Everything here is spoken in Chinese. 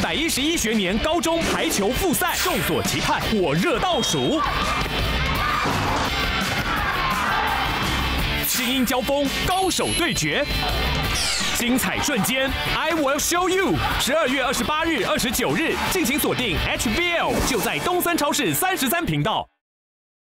111学年高中排球复赛，众所期盼，火热倒数。 精英交锋，高手对决，精彩瞬间 ，I will show you。12月28日、29日，敬请锁定 HBL， 就在东森超市33频道。